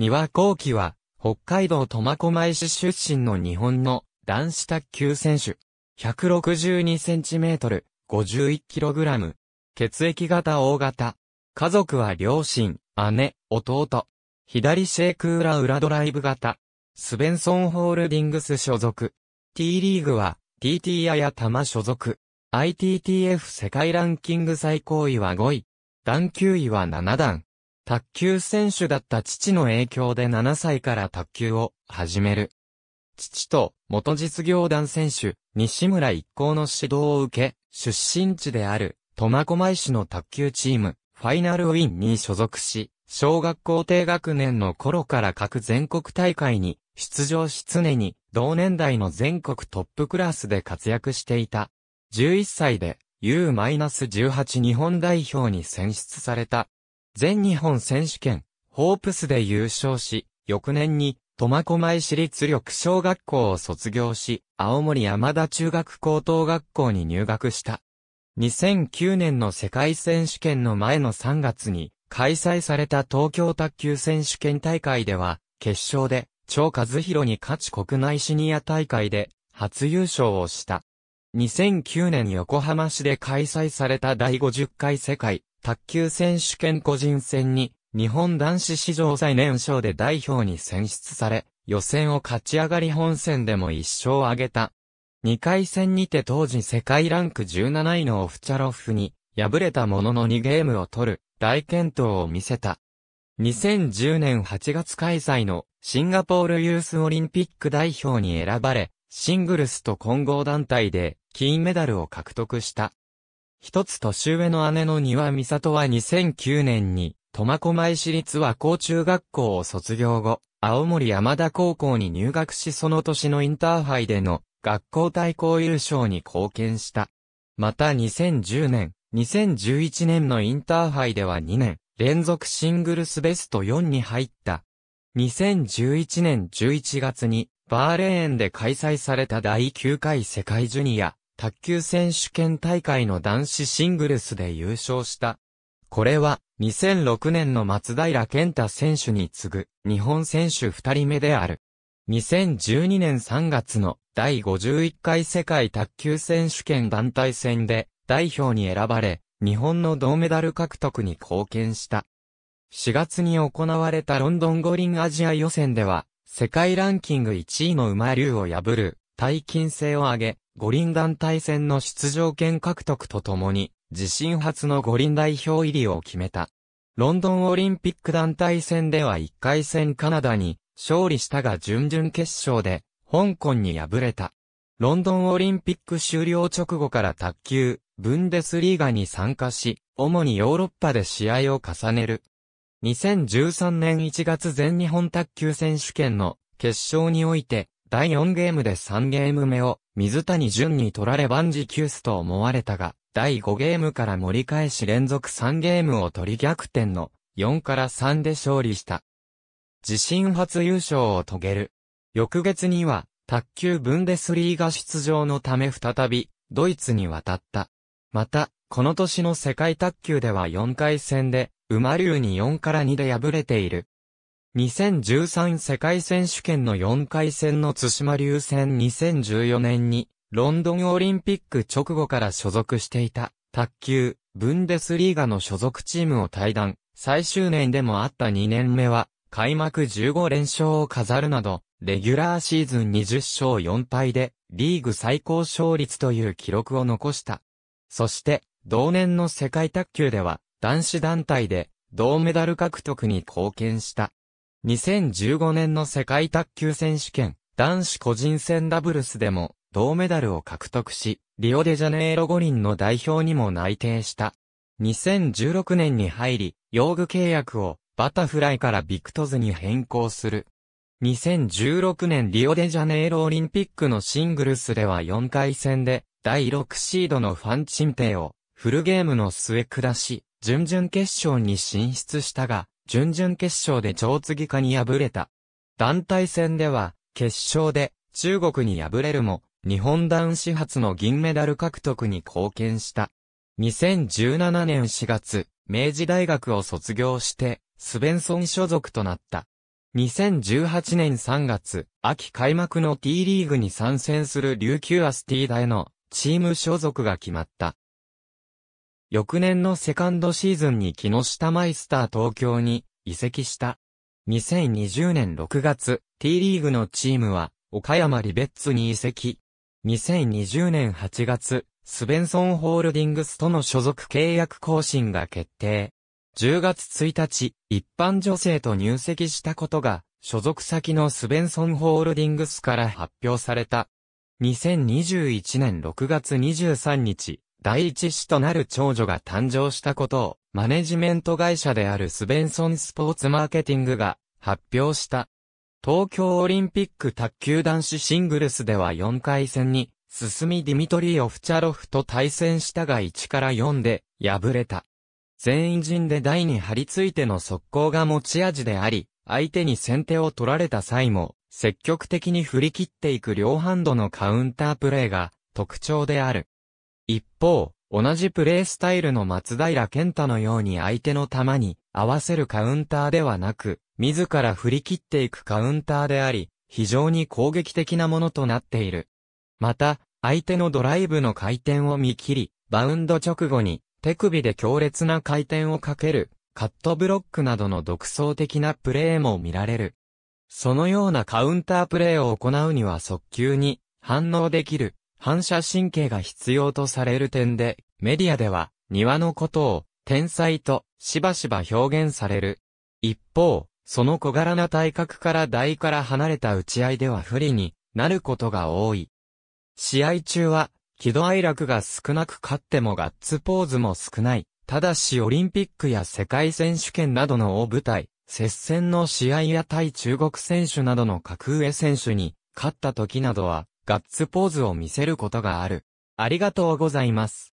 丹羽孝希は、北海道苫小牧市出身の日本の男子卓球選手。162cm、51kg。血液型O型。家族は両親、姉、弟。左シェーク裏ドライブ型。スベンソンホールディングス所属。T リーグは TT 綾玉所属。ITTF 世界ランキング最高位は5位。段級位は7段。卓球選手だった父の影響で7歳から卓球を始める。父と元実業団選手、西村一行の指導を受け、出身地である苫小牧市の卓球チーム、ファイナルウィンに所属し、小学校低学年の頃から各全国大会に出場し常に同年代の全国トップクラスで活躍していた。11歳で U-18 日本代表に選出された。全日本選手権、ホープスで優勝し、翌年に、苫小牧市立緑小学校を卒業し、青森山田中学高等学校に入学した。2009年の世界選手権の前の3月に、開催された東京卓球選手権大会では、決勝で、張和博に勝ち国内シニア大会で、初優勝をした。2009年横浜市で開催された第50回世界、卓球選手権個人戦に、日本男子史上最年少で代表に選出され、予選を勝ち上がり本戦でも1勝を挙げた。2回戦にて当時世界ランク17位のオフチャロフに、敗れたものの2ゲームを取る、大健闘を見せた。2010年8月開催のシンガポールユースオリンピック代表に選ばれ、シングルスと混合団体で金メダルを獲得した。一つ年上の姉の丹羽美里は2009年に、苫小牧市立和光中学校を卒業後、青森山田高校に入学しその年のインターハイでの学校対抗優勝に貢献した。また2010年、2011年のインターハイでは2年連続シングルスベスト4に入った。2011年11月にバーレーンで開催された第9回世界ジュニア卓球選手権大会の男子シングルスで優勝した。これは2006年の松平健太選手に次ぐ日本選手2人目である。2012年3月の第51回世界卓球選手権団体戦で代表に選ばれ、日本の銅メダル獲得に貢献した。4月に行われたロンドン五輪アジア予選では、世界ランキング1位の馬龍を破る大金星を挙げ、五輪団体戦の出場権獲得とともに、自身初の五輪代表入りを決めた。ロンドンオリンピック団体戦では1回戦カナダに勝利したが準々決勝で香港に敗れた。ロンドンオリンピック終了直後から卓球、ブンデスリーガに参加し、主にヨーロッパで試合を重ねる。2013年1月全日本卓球選手権の決勝において、第4ゲームで3ゲーム目を水谷隼に取られ万事休すと思われたが、第5ゲームから盛り返し連続3ゲームを取り逆転の4-3で勝利した。自身初優勝を遂げる。翌月には卓球ブンデスリーガ出場のため再びドイツに渡った。また、この年の世界卓球では4回戦で馬龍に4-2で敗れている。2013世界選手権の4回戦の対馬龍戦2014年にロンドンオリンピック直後から所属していた卓球ブンデスリーガの所属チームを退団、最終年でもあった2年目は開幕15連勝を飾るなどレギュラーシーズン20勝4敗でリーグ最高勝率という記録を残した。そして同年の世界卓球では男子団体で銅メダル獲得に貢献した。2015年の世界卓球選手権男子個人戦ダブルスでも銅メダルを獲得し、リオデジャネイロ五輪の代表にも内定した。2016年に入り、用具契約をバタフライからVICTASに変更する。2016年リオデジャネイロオリンピックのシングルスでは4回戦で第6シードのファン・チンペイをフルゲームの末下し、準々決勝に進出したが、準々決勝で張継佳に敗れた。団体戦では、決勝で中国に敗れるも、日本男子初の銀メダル獲得に貢献した。2017年4月、明治大学を卒業して、スベンソン所属となった。2018年3月、秋開幕の T リーグに参戦する琉球アスティーダへのチーム所属が決まった。翌年のセカンドシーズンに木下マイスター東京に移籍した。2020年6月、T リーグのチームは岡山リベッツに移籍。2020年8月、スベンソンホールディングスとの所属契約更新が決定。10月1日、一般女性と入籍したことが、所属先のスベンソンホールディングスから発表された。2021年6月23日、第一子となる長女が誕生したことを、マネジメント会社であるスベンソンスポーツマーケティングが発表した。東京オリンピック卓球男子シングルスでは4回戦に、進みディミトリー・オフチャロフと対戦したが1-4で敗れた。全陣で台に張り付いての速攻が持ち味であり、相手に先手を取られた際も、積極的に振り切っていく両ハンドのカウンタープレーが特徴である。一方、同じプレースタイルの松平健太のように相手の球に合わせるカウンターではなく、自ら振り切っていくカウンターであり、非常に攻撃的なものとなっている。また、相手のドライブの回転を見切り、バウンド直後に手首で強烈な回転をかける、カットブロックなどの独創的なプレーも見られる。そのようなカウンタープレーを行うには速球に反応できる反射神経が必要とされる点で、メディアでは庭のことを天才としばしば表現される。一方、その小柄な体格から台から離れた打ち合いでは不利になることが多い。試合中は、喜怒哀楽が少なく勝ってもガッツポーズも少ない。ただしオリンピックや世界選手権などの大舞台、接戦の試合や対中国選手などの格上選手に勝った時などはガッツポーズを見せることがある。ありがとうございます。